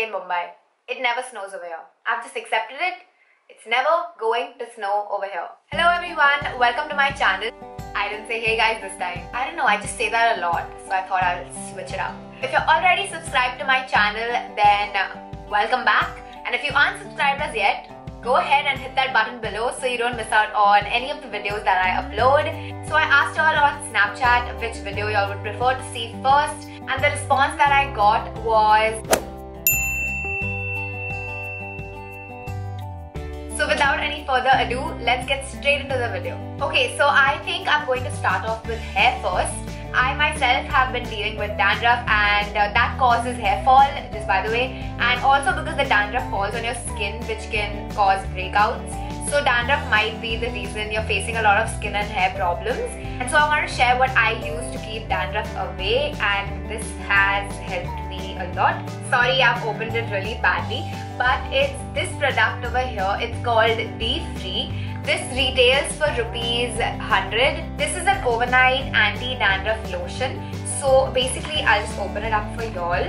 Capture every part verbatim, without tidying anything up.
day in Mumbai. It never snows over here. I've just accepted it. It's never going to snow over here. Hello everyone, welcome to my channel. I didn't say hey guys this time. I don't know, I just say that a lot, so I thought I'll switch it up. If you're already subscribed to my channel, then welcome back. And if you aren't subscribed as yet, go ahead and hit that button below so you don't miss out on any of the videos that I upload. So I asked y'all on Snapchat which video y'all would prefer to see first, and the response that I got was... So without any further ado, let's get straight into the video. Okay, so I think I'm going to start off with hair first. I myself have been dealing with dandruff, and uh, that causes hair fall, just by the way, and also because the dandruff falls on your skin, which can cause breakouts. So dandruff might be the reason you're facing a lot of skin and hair problems. And so I want to share what I use to keep dandruff away, and this has helped me a lot. Sorry, I've opened it really badly, but it's this product over here. It's called Be Free. This retails for rupees one hundred. This is an overnight anti-dandruff lotion. So basically, I'll just open it up for y'all.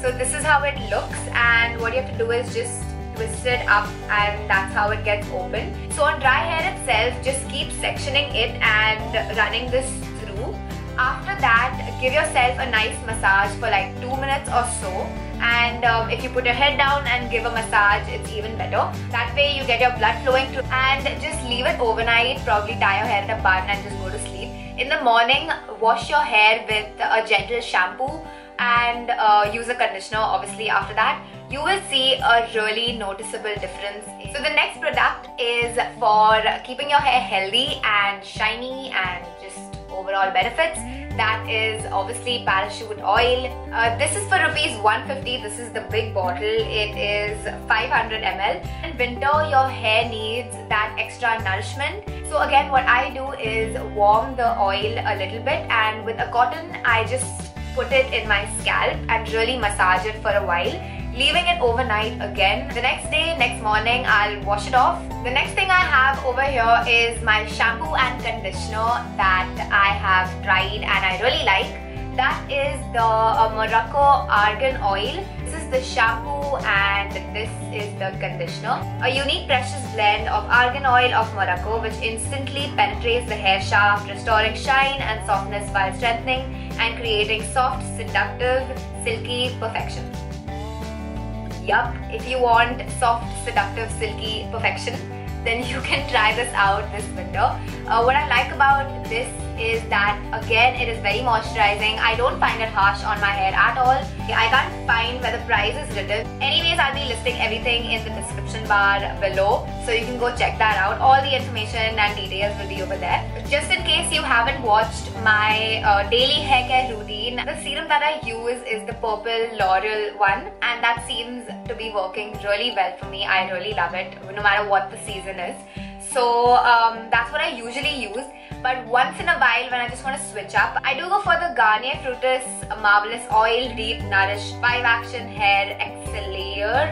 So this is how it looks, and what you have to do is just twist it up, and that's how it gets open. So on dry hair itself, just keep sectioning it and running this through. After that, give yourself a nice massage for like two minutes or so. And um, if you put your head down and give a massage, it's even better. That way you get your blood flowing through, and just leave it overnight, probably tie your hair in a bun and just go to sleep. In the morning, wash your hair with a gentle shampoo and uh, use a conditioner obviously after that. You will see a really noticeable difference. So the next product is for keeping your hair healthy and shiny and just overall benefits. That is obviously Parachute oil. Uh, this is for rupees one fifty. This is the big bottle. It is five hundred milliliters. In winter, your hair needs that extra nourishment. So again, what I do is warm the oil a little bit, and with a cotton, I just put it in my scalp and really massage it for a while, leaving it overnight again. The next day, next morning, I'll wash it off. The next thing I have over here is my shampoo and conditioner that I have tried and I really like. That is the uh, Morocco Argan Oil. This is the shampoo and this is the conditioner. A unique precious blend of argan oil of Morocco, which instantly penetrates the hair shaft, restoring shine and softness while strengthening and creating soft, seductive, silky perfection. Yup, if you want soft, seductive, silky perfection, then you can try this out this winter. Uh, what I like about this is that, again, it is very moisturizing. I don't find it harsh on my hair at all. I can't find where the price is written. Anyways, I'll be listing everything in the description bar below, so you can go check that out. All the information and details will be over there. Just in case you haven't watched my uh, daily hair care routine, the serum that I use is the Purple Laurel one, and that seems to be working really well for me. I really love it, no matter what the season is. So um, that's what I usually use. But once in a while, when I just want to switch up, I do go for the Garnier Fructis Marvelous Oil Deep Nourish five action Hair Exfoliator.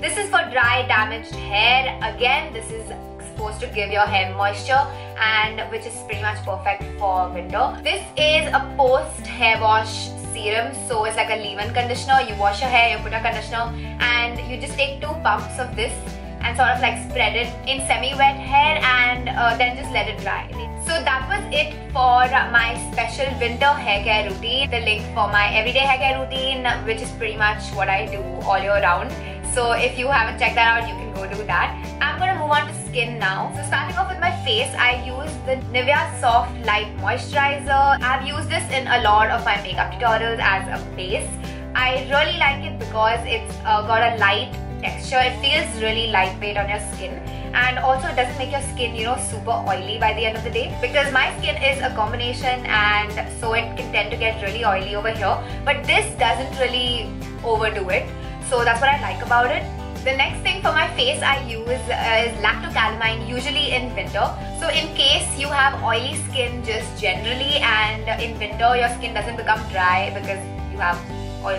This is for dry, damaged hair. Again, this is supposed to give your hair moisture, and which is pretty much perfect for winter. This is a post-hair wash serum, so it's like a leave-in conditioner. You wash your hair, you put a conditioner, and you just take two pumps of this and sort of like spread it in semi-wet hair, and uh, then just let it dry. So that was it for my special winter hair care routine. The link for my everyday hair care routine, which is pretty much what I do all year round. So if you haven't checked that out, you can go do that. I'm gonna move on to skin now. So starting off with my face, I use the Nivea Soft Light Moisturizer. I've used this in a lot of my makeup tutorials as a base. I really like it because it's uh, got a light texture. It feels really lightweight on your skin, and also it doesn't make your skin, you know, super oily by the end of the day, because my skin is a combination, and so it can tend to get really oily over here, but this doesn't really overdo it, so that's what I like about it. The next thing for my face I use uh, is Lactocalamine, usually in winter. So in case you have oily skin just generally, and in winter your skin doesn't become dry because you have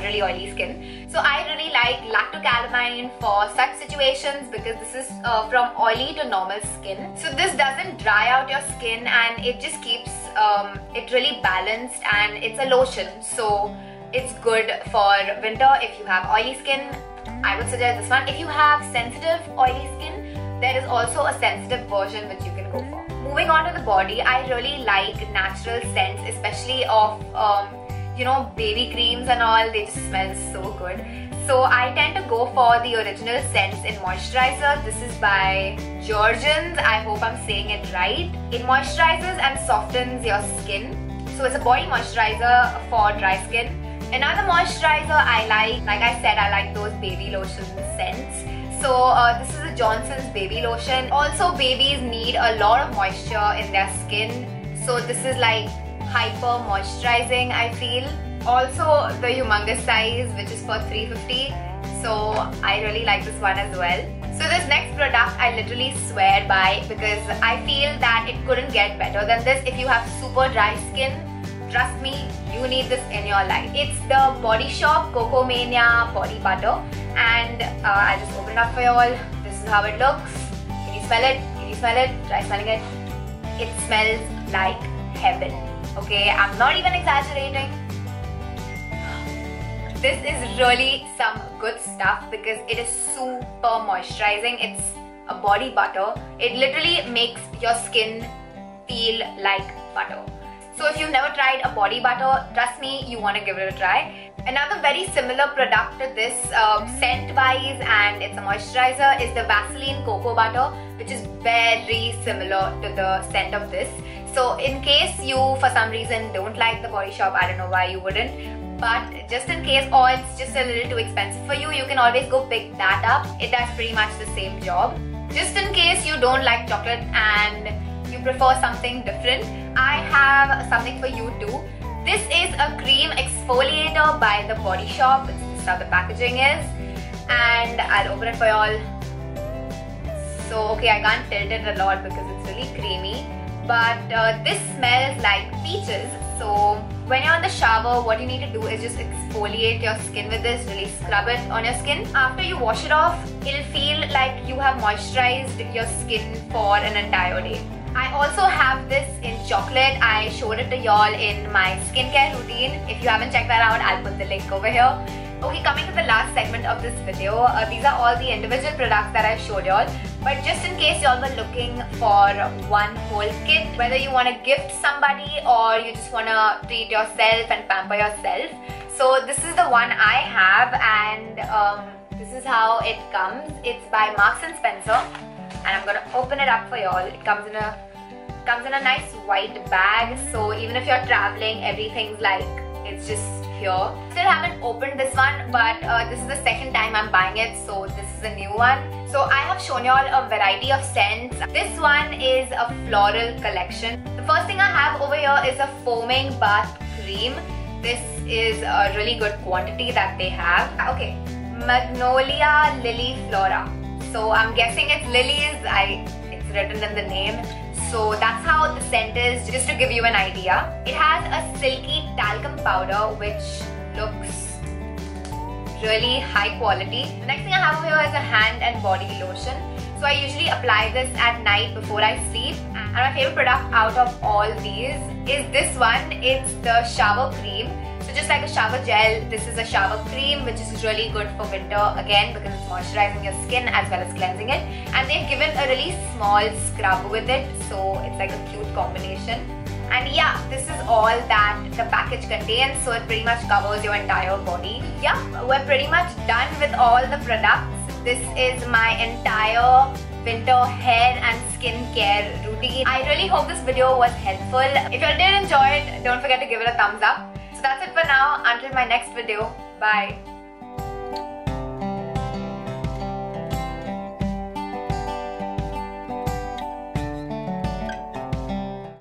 really oily skin. So I really like Lactocalamine for such situations, because this is uh, from oily to normal skin. So this doesn't dry out your skin, and it just keeps um, it really balanced, and it's a lotion, so It's good for winter if you have oily skin. I would suggest this one. If you have sensitive oily skin, there is also a sensitive version which you can go for. Moving on to the body, I really like natural scents, especially of um, you know, baby creams and all. They just smell so good. So I tend to go for the original scents in moisturizer. This is by Georgians. I hope I'm saying it right. It moisturizes and softens your skin. So it's a body moisturizer for dry skin. Another moisturizer I like, like I said, I like those baby lotion scents. So uh, this is a Johnson's baby lotion. Also, babies need a lot of moisture in their skin. So this is like hyper moisturizing, I feel. Also the humongous size, which is for three fifty, so I really like this one as well. So this next product I literally swear by, because I feel that it couldn't get better than this. If you have super dry skin, trust me, you need this in your life. It's the Body Shop Coco Mania Body Butter, and uh, I'll just open it up for you all. This is how it looks. Can you smell it? Can you smell it? Try smelling it. It smells like heaven. Okay, I'm not even exaggerating. This is really some good stuff because it is super moisturizing. It's a body butter. It literally makes your skin feel like butter. So if you've never tried a body butter, trust me, you want to give it a try. Another very similar product to this uh, scent-wise, and it's a moisturizer, is the Vaseline Cocoa Butter, which is very similar to the scent of this. So in case you for some reason don't like the Body Shop, I don't know why you wouldn't, but just in case, or it's just a little too expensive for you, you can always go pick that up. It does pretty much the same job. Just in case you don't like chocolate and you prefer something different, I have something for you too. This is a cream exfoliator by the Body Shop. This is how the packaging is, and I'll open it for y'all. So okay, I can't tilt it a lot because it's really creamy, but uh, this smells like peaches. So when you're in the shower, what you need to do is just exfoliate your skin with this, really scrub it on your skin. After you wash it off, it'll feel like you have moisturized your skin for an entire day. I also have this in chocolate. I showed it to y'all in my skincare routine. If you haven't checked that out, I'll put the link over here. Okay, coming to the last segment of this video, uh, these are all the individual products that I showed y'all. But just in case y'all were looking for one whole kit, whether you want to gift somebody or you just want to treat yourself and pamper yourself, so this is the one I have, and um, this is how it comes. It's by Marks and Spencer, and I'm gonna open it up for y'all. It comes in a comes in a nice white bag, so even if you're traveling, everything's like, it's just here. Still haven't opened this one, but uh, this is the second time I'm buying it, so this is a new one. So I have shown y'all a variety of scents. This one is a floral collection. The first thing I have over here is a foaming bath cream. This is a really good quantity that they have. Okay, Magnolia Lily Flora. So I'm guessing it's lilies. I it's written in the name. So that's how the scent is, just to give you an idea. It has a silky talcum powder which looks really high quality. The next thing I have over here is a hand and body lotion. So I usually apply this at night before I sleep. And my favorite product out of all these is this one. It's the shower cream. So just like a shower gel, this is a shower cream, which is really good for winter, again because it's moisturizing your skin as well as cleansing it. And they've given a really small scrub with it, so it's like a cute combination. And yeah, this is all that the package contains, so it pretty much covers your entire body. Yup, we're pretty much done with all the products. This is my entire winter hair and skincare routine. I really hope this video was helpful. If you did enjoy it, don't forget to give it a thumbs up. So that's it for now. Until my next video, bye.